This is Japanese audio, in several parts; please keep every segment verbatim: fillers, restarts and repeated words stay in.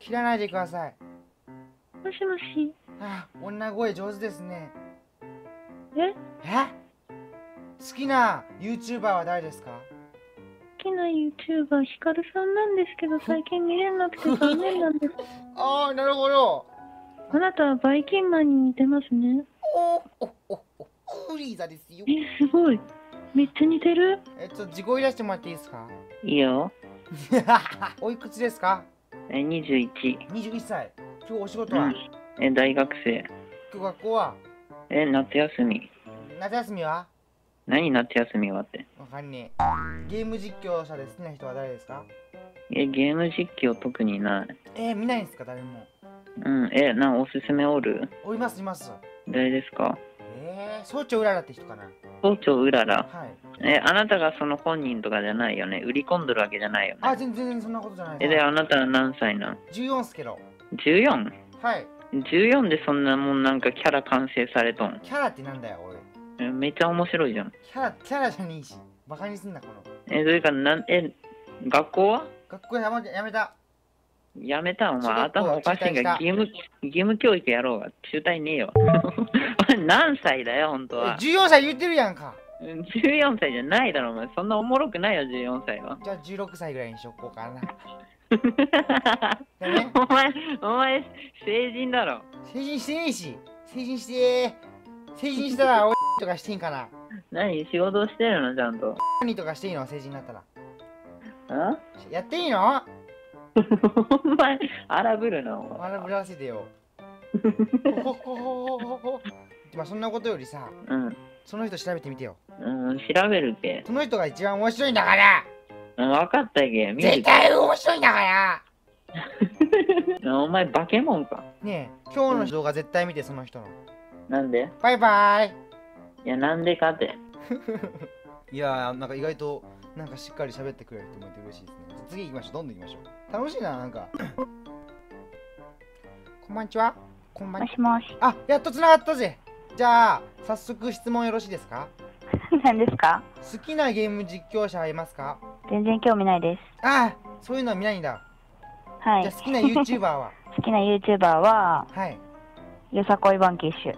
切らないでください。もしもし。ああ、女声上手ですね。ええ、好きな YouTuber は誰ですか？好きな YouTuber ヒカルさんなんですけど、最近見れなくて残念なんです。ああ、なるほど。あなたはバイキンマンに似てますね。おおおお、フリーザですよ。え、すごい、めっちゃ似てる。え、ちょっと自己言い出してもらっていいですか？いいよ。おいくつですか？え、にじゅういち。にじゅういっさい。今日お仕事は？うん、え、大学生。今日学校は？え、夏休み。夏休みは？何夏休みはって。わかんねえ。ゲーム実況者で好きな人は誰ですか？え、ゲーム実況特にない。え、見ないんですか誰も。うん、え、なんかおすすめおる？おります、います。誰ですか？えー、総長うららって人かな。総長うらら。はい。え、あなたがその本人とかじゃないよね。売り込んでるわけじゃないよね。あ、全然そんなことじゃない。え、で、あなたは何歳なん？じゅうよんすけど。じゅうよん？はい。じゅうよんでそんなもんなんかキャラ完成されとん。キャラってなんだよ、俺。え、めっちゃ面白いじゃん。キャラ、キャラじゃねえし。バカにすんな、この。え、どういうか、なん、え、学校は？学校やめた。やめた。やめたお前、頭おかしいが、義務、義務教育やろうが、中退ねえよ。何歳だよ、本当は。じゅうよんさい言ってるやんか。じゅうよんさいじゃないだろ、お前。そんなおもろくないよ、じゅうよんさいは。じゃあ、じゅうろくさいぐらいにしよっこうかな。ね、お前、お前、成人だろ。成人してねえし。成人してー。成人したら、おいとかしていいんかな。何、仕事してるの、ちゃんと。何とかしていいの、成人になったら。あ？やっていいの？お前、荒ぶるな、お前。荒ぶらせてよ。ほほほほほほ。まあ、そんなことよりさ、うん、その人調べてみてよ。うん、調べるけ。その人が一番面白いんだから。うん、分かったけ。絶対面白いんだから。お前、バケモンか。ねえ、今日の動画絶対見て、その人の。なんで？バイバイ。いや、なんでかって。いやー、なんか意外と、なんかしっかり喋ってくれると思って嬉しいですね。次行きましょう、どんどん行きましょう。楽しいな、なんか。こんばんちは。こんばんちは。もしもし。あ、やっと繋がったぜ。じゃあ、早速質問よろしいですか？何ですか？好きなゲーム実況者はいますか？全然興味ないです。ああ、そういうのは見ないんだ。はい。じゃあ好きな YouTuber は？好きな YouTuber は、はい。よさこいバンキッシュ。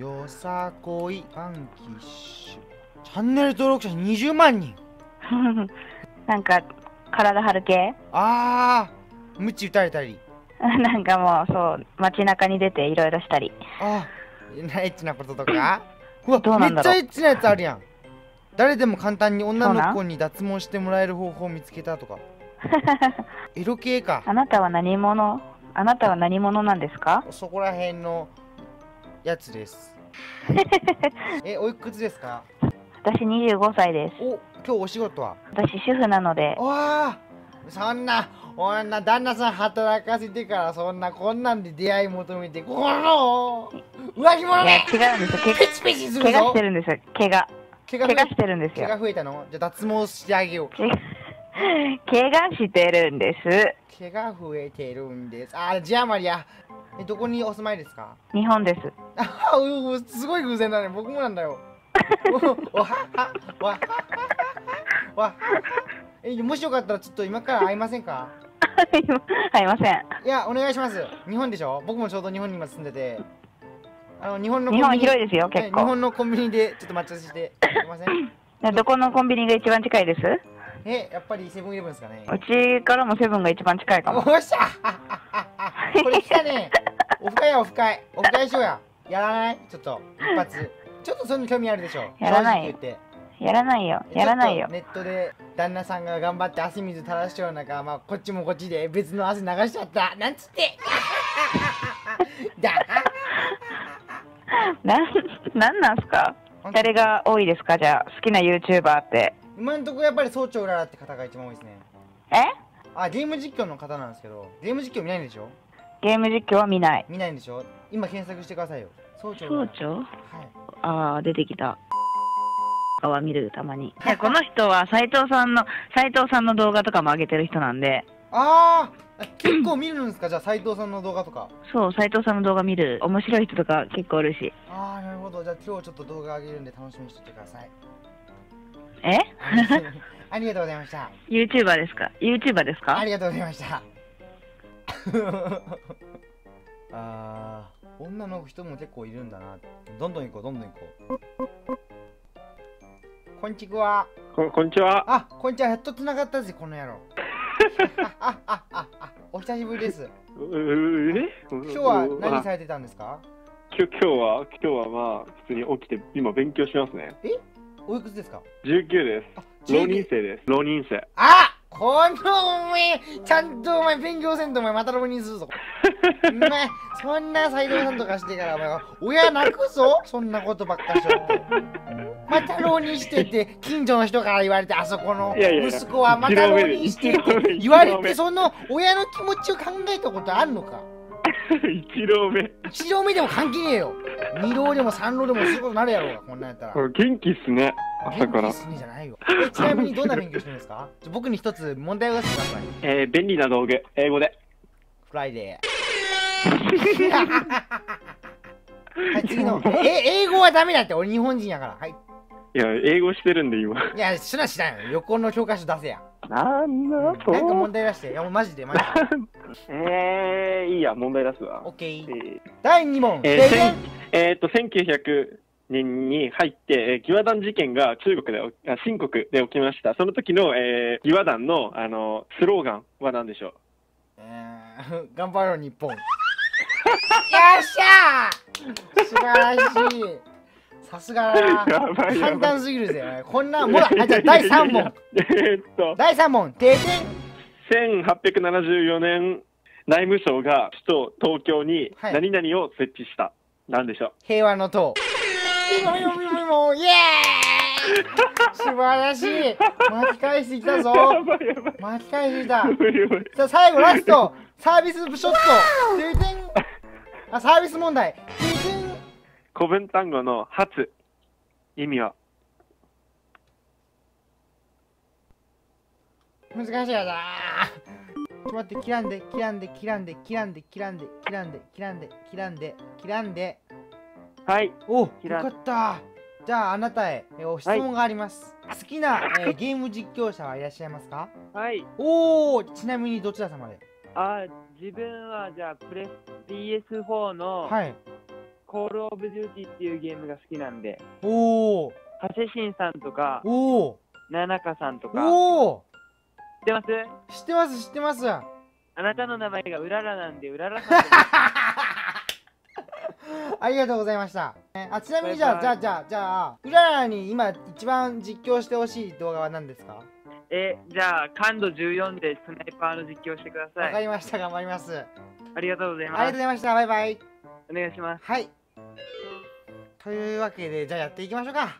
よさこいバンキッシュ。チャンネル登録者にじゅうまんにん。なんか、体張る系？ああ、鞭打たれたり。なんかもう、そう、街中に出ていろいろしたり。ああ。エッチなこととか。うわ、めっちゃエッチなやつあるやん。誰でも簡単に女の子に脱毛してもらえる方法を見つけたとか。エロ系か。あなたは何者？あなたは何者なんですか？そこら辺のやつです。え、おいくつですか？私にじゅうごさいです。お、今日お仕事は？私主婦なので。わあ、そんな。おんな旦那さん働かせてからそんなこんなんで出会い求めてこの浮気者ね。いや違うんですよ。ピチピチするぞ。怪我してるんですよ。怪我。怪我してるんですよ。怪我増えたの？じゃあ脱毛してあげよう。怪我してるんです。怪我増えてるんです。あ、じゃあマリア、え、どこにお住まいですか？日本です。あ、すごい偶然だね。僕もなんだよ。おははおははおは。え、もしよかったらちょっと今から会いませんか？会いません。いや、お願いします。日本でしょ？僕もちょうど日本に今住んでて、あの日本のコンビニ、日本広いですよ、結構。日本のコンビニでちょっと待ち合わせして、すいません。どこのコンビニが一番近いです？え、やっぱりセブンイレブンですかね。うちからもセブンが一番近いかも。おっしゃ。これ来たね。オフ会やオフ会、オフ会しようや。やらない？ちょっと一発。ちょっとそういうの興味あるでしょ？やらない。やらないよ、やらないよ。ネットで旦那さんが頑張って汗水垂らしちゃう中、まあ、こっちもこっちで別の汗流しちゃった。なんつって。だ。なん、なんなんすか。誰が多いですか、じゃあ、好きなユーチューバーって。今のところやっぱり総長うららって方が一番多いですね。え？あ、ゲーム実況の方なんですけど、ゲーム実況見ないんでしょ？ゲーム実況は見ない。見ないんでしょ？今検索してくださいよ。総長。総長？はい。ああ、出てきた。は見るたまに。いや、この人は斉藤さんの斉藤さんの動画とかも上げてる人なんで。ああ、結構見るんですか？じゃあ斉藤さんの動画とか。そう、斉藤さんの動画見る。面白い人とか結構おるし。ああ、なるほど。じゃあ今日ちょっと動画上げるんで楽しみにしててください。え？ありがとうございました。ユーチューバーですか？ユーチューバーですか？ありがとうございました。あー、女の人も結構いるんだな。どんどん行こう、どんどん行こう。こんちくわ。こ、こんにちは。あ、こんにちは。やっと繋がったぜ、この野郎。ああああ、お久しぶりです。今日は何されてたんですか？今日は、今日はまあ、普通に起きて、今勉強しますね。え、おいくつですか？じゅうきゅうです。浪人生です。浪人生。あ、このお前、ちゃんとお前勉強せんとお前また浪人するぞ。お前、そんな斎藤さんとかしてから、お前は親泣くぞ。そんなことばっかしよって。また浪人してて、近所の人から言われて、あそこの息子はまた浪人してて言われて、その親の気持ちを考えたことあるのか。一浪目一浪目でも関係ねえよ。二浪でも三浪でもそういうことになるやろうが、こんなんやったら。元気っすね、朝から。元気っすねじゃないよ。ちなみにどんな勉強してるんですか？僕に一つ問題を出してください。えー、便利な道具、英語でフライデー。はい、次の。え、英語はダメだって、俺日本人やから。はい、いや、英語してるんで、今。いや、しなしないよ。横の教科書出せや。なんだろう、うん、なんか問題出して。いや、もうマジで、マジで。えー、いいや、問題出すわ。オッケー。えー、だいに問。えー、せんえー、っと、せんきゅうひゃくねんに入って、義和団事件が中国で、あ、新国で起きました。その時の、えー、義和団の、あの、スローガンは何でしょう？えー、頑張ろう、日本。よっしゃー、素晴らしい。さすがー、簡単すぎるぜ。こんなもん。あ、じゃあだいさん問。えっとだいさん問。停電。せんはっぴゃくななじゅうよねん、内務省が首都東京に何々を設置した。なんでしょう？平和の塔。イエーイ！素晴らしい。巻き返してきたぞ。巻き返してきた。さあ最後ラスト、サービスショット。停電。あ、サービス問題。古文単語の発、意味は難しいやだ。ちょっと待って、切らんで、切らんで、切らんで、切らんで、切らんで、切らんで、切らんで、切らんで、切らんで。はい。お、よかった。じゃあ、あなたへ、えー、質問があります。はい、好きな、えー、ゲーム実況者はいらっしゃいますか？はい。おお、ちなみにどちら様で？あ、自分はじゃあ、プレス ピーエスフォー の。はい。コールオブデューティーっていうゲームが好きなんで、おお、ハセシンさんとか、おお、ナナカさんとか、おお、知ってます？知ってます、知ってます。あなたの名前がうららなんで、うららさん。ありがとうございました。あ、ちなみにじゃあ、じゃあ、じゃあ、じゃあ、うららに今一番実況してほしい動画は何ですか？え、じゃあ、感度じゅうよんでスナイパーの実況してください。わかりました、頑張ります。ありがとうございます。ありがとうございました、バイバイ。お願いします。はい。というわけで、じゃあやっていきましょうか。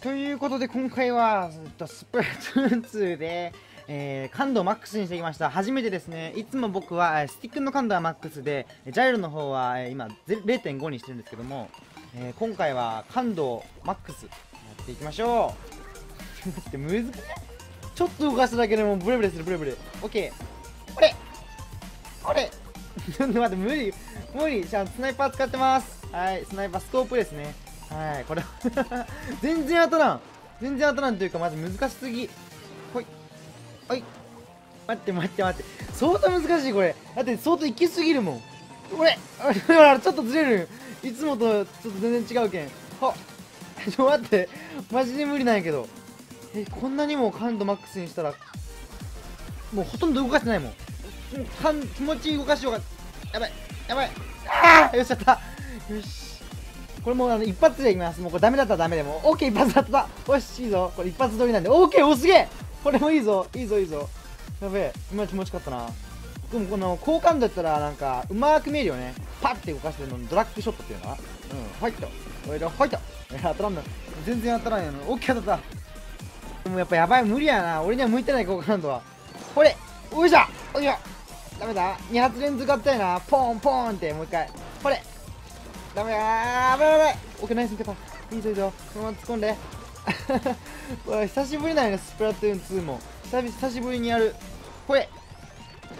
ということで、今回はスプラトゥーンツーで、えー、感度をマックスにしてきました。初めてですね。いつも僕はスティックの感度はマックスで、ジャイロの方は今 れいてんご にしてるんですけども、えー、今回は感度をマックスやっていきましょう。だってむずくない？ちょっと動かしただけでもブレブレする、ブレブレ。オッケー。これこれちょっと待って、無理無理。じゃあスナイパー使ってます。はい、スナイパースコープですね。はい、これ全然当たらん、全然当たらんというか、まず難しすぎ。ほいほい、待って待って待って、相当難しいこれ。だって相当いきすぎるもん。これほら、ちょっとずれる、いつもとちょっと全然違うけん。ほっ、ちょっと待って、マジで無理なんやけど。え、こんなにも感度マックスにしたらもうほとんど動かしてないもん。気持ち動かしようが、やばいやばい、ああ、よっしゃった、よし、これもうあの一発でいきます。もうこれダメだったらダメでも OK、 一発だった、よし、いいぞ、これ一発撮りなんで OK。 お、すげえ、これもいいぞ、いいぞいいぞ。やべえ、今気持ちよかったな。でもこの好感度だったらなんかうまく見えるよね。パッて動かしてるのにドラッグショットっていうのは、うん、ファイトファイトファイト、当たらんの、全然当たらんやの。 OK、 当たった。もうやっぱやばい、無理やな、俺には向いてない好感度は。これ、おいしょおいしょ、ダメだ、に発連続あったよな。ポンポンって、もう一回これ、ダメだ、危ない危ない。オッケー、ナイス抜けた、いいぞいいぞ、このまま突っ込んで。久しぶりなんや、スプラトゥーンツーも久々、久しぶりにやる。ほえ、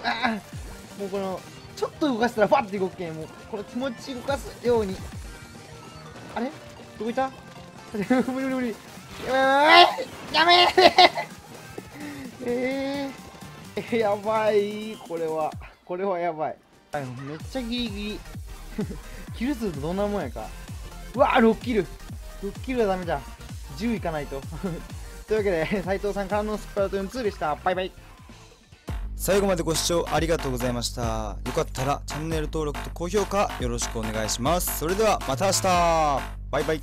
ああ、もうこのちょっと動かしたらファッて動くけん、もうこの気持ち動かすように。あれ、動いた。無理無理無理、やめー。えー、やばい、これは。これはやばい。めっちゃギリギリ。キル数どんなもんやか。うわー、ろくキル。ろくキルはダメだ。じゅういかないと。というわけで、斉藤さんからのスプラトゥーンツーでした。バイバイ。最後までご視聴ありがとうございました。よかったらチャンネル登録と高評価よろしくお願いします。それではまた明日。バイバイ。